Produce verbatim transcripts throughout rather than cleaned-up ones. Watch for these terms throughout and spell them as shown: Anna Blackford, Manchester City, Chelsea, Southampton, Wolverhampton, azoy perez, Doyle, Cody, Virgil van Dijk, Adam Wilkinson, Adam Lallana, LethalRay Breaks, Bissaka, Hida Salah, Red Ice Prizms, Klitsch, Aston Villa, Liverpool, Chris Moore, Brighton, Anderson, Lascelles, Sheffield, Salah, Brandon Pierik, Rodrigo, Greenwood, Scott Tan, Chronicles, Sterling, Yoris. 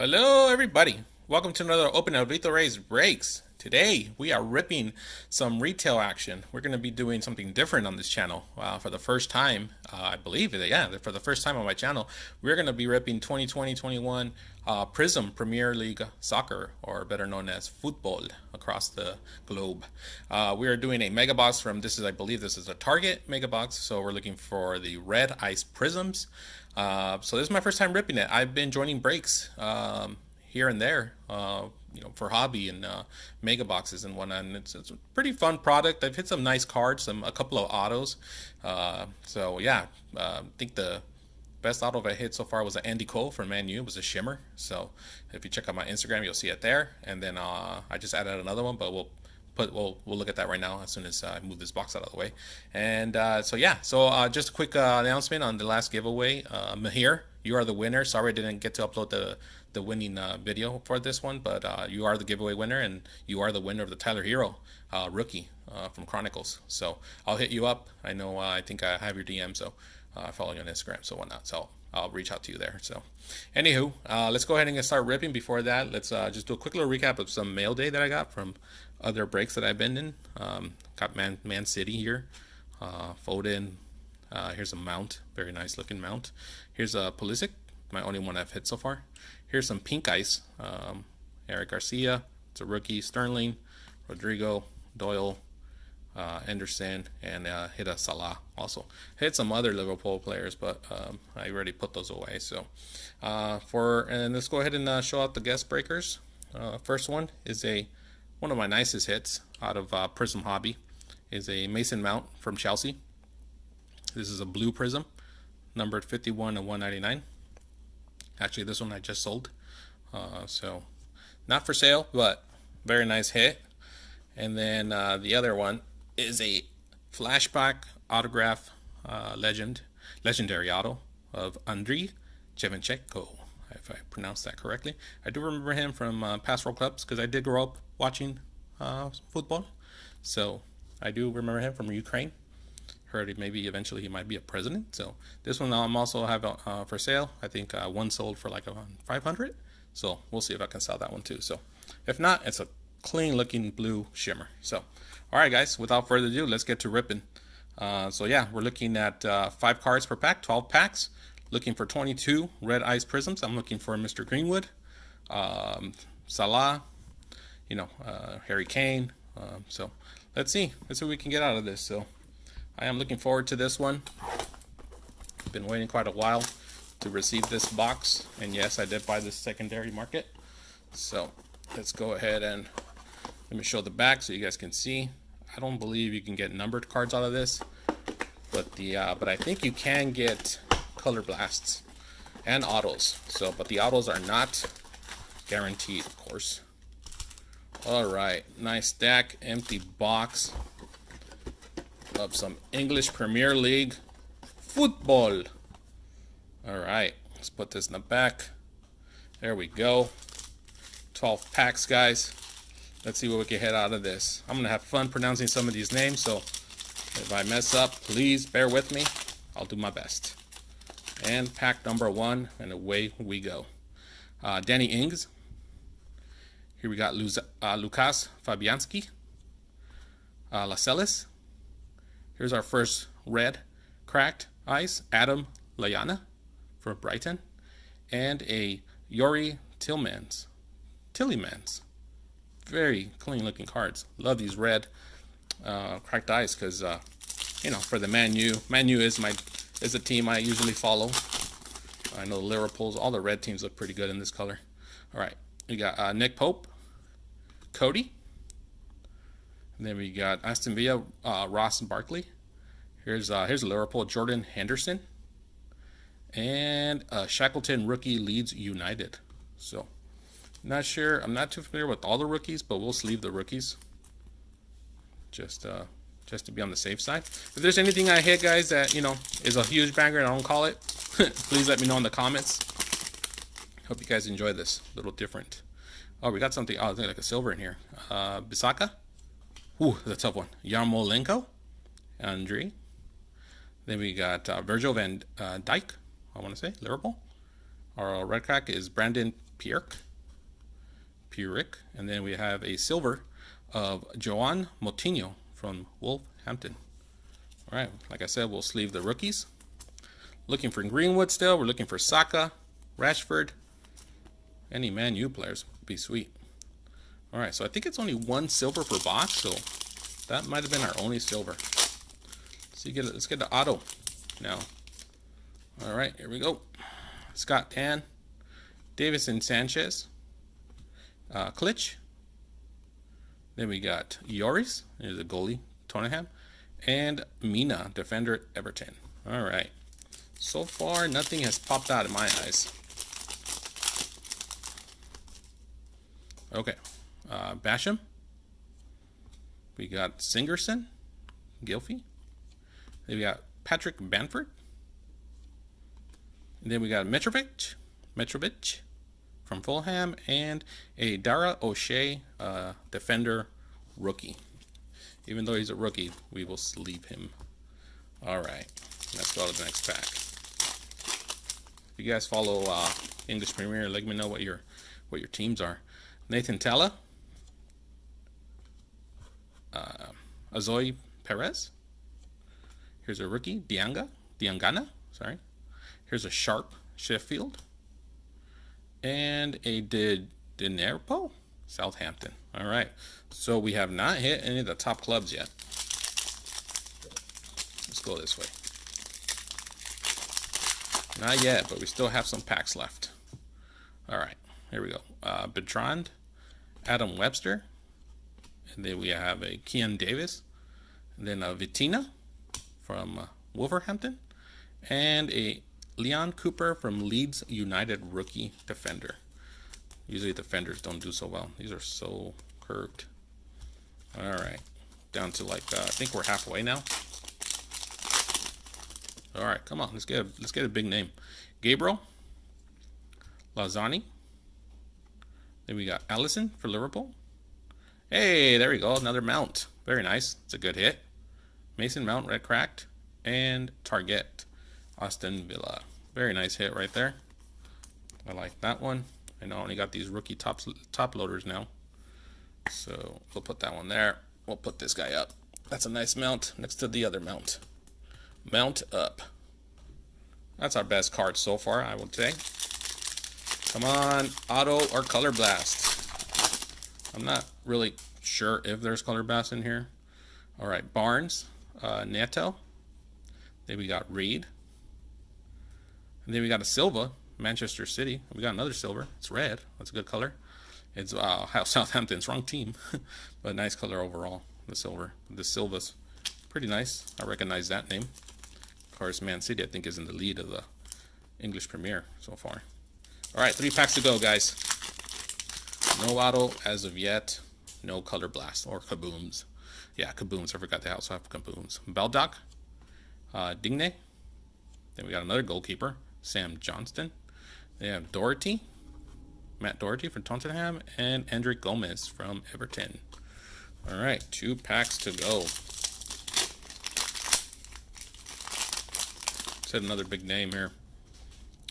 Hello everybody, welcome to another Open of LethalRay Breaks. Today we are ripping some retail action. We're going to be doing something different on this channel uh, for the first time, uh, I believe, yeah, for the first time on my channel. We're going to be ripping twenty twenty twenty-one uh, Prizm Premier League Soccer, or better known as football across the globe. Uh, we are doing a mega box from, this is, I believe this is a Target mega box, so we're looking for the Red Ice Prizms. Uh, so this is my first time ripping it. I've been joining breaks um, here and there, uh, you know, for hobby and uh, mega boxes and whatnot. And it's, it's a pretty fun product. I've hit some nice cards, some a couple of autos. Uh, so yeah, uh, I think the best auto I hit so far was an Andy Cole from Man U. It was a shimmer. So if you check out my Instagram, you'll see it there. And then uh, I just added another one, but we'll. But we'll, we'll look at that right now as soon as I uh, move this box out of the way. And uh, so, yeah, so uh, just a quick uh, announcement on the last giveaway. Uh, Mihir, you are the winner. Sorry I didn't get to upload the, the winning uh, video for this one, but uh, you are the giveaway winner, and you are the winner of the Tyler Hero uh, rookie uh, from Chronicles. So I'll hit you up. I know uh, I think I have your D M, so uh, I follow you on Instagram, so whatnot. So I'll reach out to you there. So anywho, uh, let's go ahead and start ripping. Before that, let's uh, just do a quick little recap of some mail day that I got from other breaks that I've been in. Um, got Man, Man City here, uh, Foden. Uh, here's a Mount, very nice looking Mount. Here's a Pulisic, my only one I've hit so far. Here's some pink ice, um, Eric Garcia, it's a rookie, Sterling, Rodrigo, Doyle, uh, Anderson, and uh, Hida Salah also. Hit some other Liverpool players, but um, I already put those away. So uh, for, and let's go ahead and uh, show out the guest breakers. Uh, first one is a one of my nicest hits out of uh, Prizm Hobby, is a Mason Mount from Chelsea. This is a blue Prizm, numbered fifty-one and one ninety-nine. Actually, this one I just sold, uh, so not for sale, but very nice hit. And then uh, the other one is a flashback autograph uh, legend, legendary auto of Andriy Shevchenko, if I pronounced that correctly. I do remember him from uh, past World Cups because I did grow up watching uh, football, so I do remember him from Ukraine. Heard maybe eventually he might be a president. So this one I'm also have uh, for sale. I think uh, one sold for like around five hundred. So we'll see if I can sell that one too. So if not, it's a clean looking blue shimmer. So all right, guys, without further ado, let's get to ripping. Uh, so yeah, we're looking at uh, five cards per pack, twelve packs. Looking for twenty-two Red Ice Prizms. I'm looking for Mister Greenwood, um, Salah, you know, uh, Harry Kane. Um, so let's see. Let's see what we can get out of this. So I am looking forward to this one. I've been waiting quite a while to receive this box. And yes, I did buy this secondary market. So let's go ahead and let me show the back so you guys can see. I don't believe you can get numbered cards out of this, but the uh, but I think you can get color blasts and autos. So, but the autos are not guaranteed, of course. All right, nice stack, empty box of some English Premier League football. All right, let's put this in the back. There we go. twelve packs, guys. Let's see what we can hit out of this. I'm gonna have fun pronouncing some of these names, so if I mess up, please bear with me. I'll do my best. And pack number one, and away we go. Uh, Danny Ings. Here we got Luz uh, Lukasz Fabianski. Uh, Lascelles. Here's our first red cracked ice, Adam Lallana from Brighton. And a Yuri Tillmans. Tillymans. Very clean looking cards. Love these red uh, cracked ice because, uh, you know, for the Man U. Man U is my... is a team I usually follow. I know Liverpool's, all the red teams look pretty good in this color. All right, we got uh, Nick Pope, Cody, and then we got Aston Villa, uh, Ross and Barkley. Here's uh, here's Liverpool, Jordan Henderson, and uh, Shackleton rookie, Leeds United. So, not sure. I'm not too familiar with all the rookies, but we'll sleeve the rookies. Just. Uh, Just to be on the safe side. If there's anything I hit, guys, that, you know, is a huge banger and I don't call it, please let me know in the comments. Hope you guys enjoy this. A little different. Oh, we got something. Oh, I think like a silver in here. Uh, Bissaka. Ooh, that's a tough one. Yarmolenko. Andre. Then we got uh, Virgil van uh, Dijk, I want to say. Liverpool. Our red crack is Brandon Pierik. Pierik. And then we have a silver of Joan Moutinho from Wolverhampton. All right, like I said, we'll sleeve the rookies. Looking for Greenwood still. We're looking for Saka, Rashford, any Man U players would be sweet. All right, so I think it's only one silver per box, so that might have been our only silver. So you get, let's get the auto now. All right, here we go. Scott Tan, Davis and Sanchez, uh, Klitsch. Then we got Yoris, there's a goalie, Tottenham, and Mina, defender at Everton. All right, so far nothing has popped out of my eyes. Okay, uh, Basham. We got Singerson, Gylfi. Then we got Patrick Bamford. And then we got Mitrovic, Mitrovic from Fulham, and a Dara O'Shea, uh, defender rookie. Even though he's a rookie, we will sleeve him. All right, let's go to the next pack. If you guys follow uh, English Premier, let me know what your what your teams are. Nathan Tala, uh, Azoy Perez. Here's a rookie, Dianga, Diangana, sorry. Here's a Sharp, Sheffield, and a De Dinerpo, Southampton. All right, so we have not hit any of the top clubs yet. Let's go this way. Not yet, but we still have some packs left. All right, here we go. Uh, Bertrand, Adam Webster, and then we have a Kean Davis, and then a Vitina from uh, Wolverhampton, and a Leon Cooper from Leeds United rookie defender. Usually defenders don't do so well. These are so curved. All right, down to like uh, I think we're halfway now. All right, come on, let's get a, let's get a big name. Gabriel, Lozani. Then we got Allison for Liverpool. Hey, there we go, another Mount. Very nice. It's a good hit. Mason Mount, red cracked, and Target. Aston Villa. Very nice hit right there. I like that one. I know I only got these rookie top, top loaders now. So we'll put that one there. We'll put this guy up. That's a nice mount next to the other mount. Mount up. That's our best card so far, I would say. Come on, auto or color blast. I'm not really sure if there's color blast in here. All right, Barnes, uh, Neto. Then we got Reed. And then we got a Silva, Manchester City. We got another silver. It's red. That's a good color. It's uh, Southampton's wrong team, but nice color overall. The silver. The Silva's pretty nice. I recognize that name. Of course, Man City, I think, is in the lead of the English Premier so far. All right, three packs to go, guys. No auto as of yet. No color blast or kabooms. Yeah, kabooms. I forgot they also have kabooms. Baldock, uh, Digne. Then we got another goalkeeper. Sam Johnston. They have Doherty, Matt Doherty from Tottenham, and Andriy Gomez from Everton. All right, two packs to go. Said another big name here.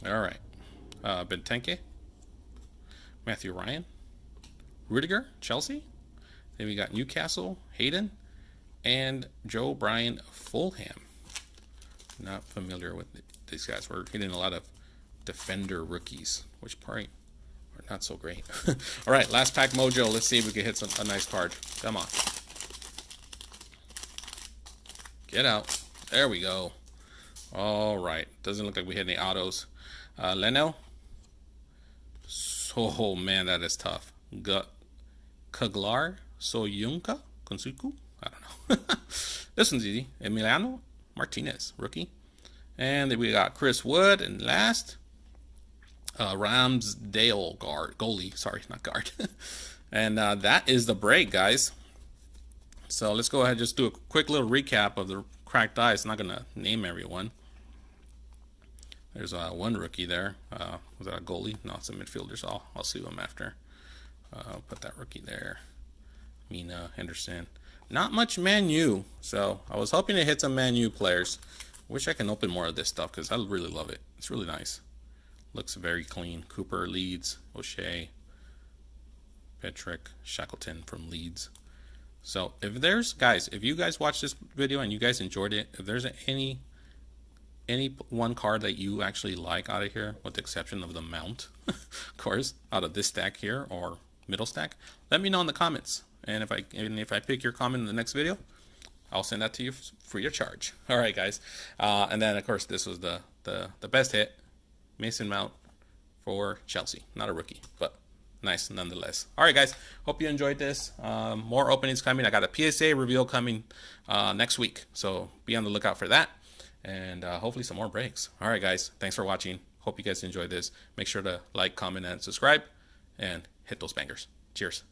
All right, uh, Benteke, Matthew Ryan, Rudiger, Chelsea. Then we got Newcastle, Hayden, and Joe Bryan, Fulham. Not familiar with it. These guys, we're getting a lot of defender rookies, which probably are not so great. All right, last pack mojo. Let's see if we can hit some, a nice card. Come on. Get out. There we go. All right. Doesn't look like we hit any autos. Uh, Leno. So, oh, man, that is tough. G Kaglar Soyunka Konsuku? I don't know. This one's easy. Emiliano Martinez, rookie. And then we got Chris Wood, and last, uh, Ramsdale guard, goalie, sorry, not guard. And uh, that is the break, guys. So let's go ahead and just do a quick little recap of the cracked ice. I'm not going to name everyone. There's uh, one rookie there. Uh, was that a goalie? No, it's a midfielder, so I'll, I'll see him after. Uh, I'll put that rookie there. Mina, Henderson. Not much Man U, so I was hoping to hit some Man U players. Wish I can open more of this stuff because I really love it. It's really nice. Looks very clean. Cooper, Leeds. O'Shea, Petrick, Shackleton from Leeds. So if there's, guys, if you guys watch this video and you guys enjoyed it, if there's any any one card that you actually like out of here, with the exception of the Mount, of course, out of this stack here or middle stack, let me know in the comments. And if I and if I pick your comment in the next video, I'll send that to you free of charge. All right, guys. Uh, and then, of course, this was the, the, the best hit, Mason Mount for Chelsea. Not a rookie, but nice nonetheless. All right, guys. Hope you enjoyed this. Um, more openings coming. I got a P S A reveal coming uh, next week, so be on the lookout for that. And uh, hopefully some more breaks. All right, guys. Thanks for watching. Hope you guys enjoyed this. Make sure to like, comment, and subscribe. And hit those bangers. Cheers.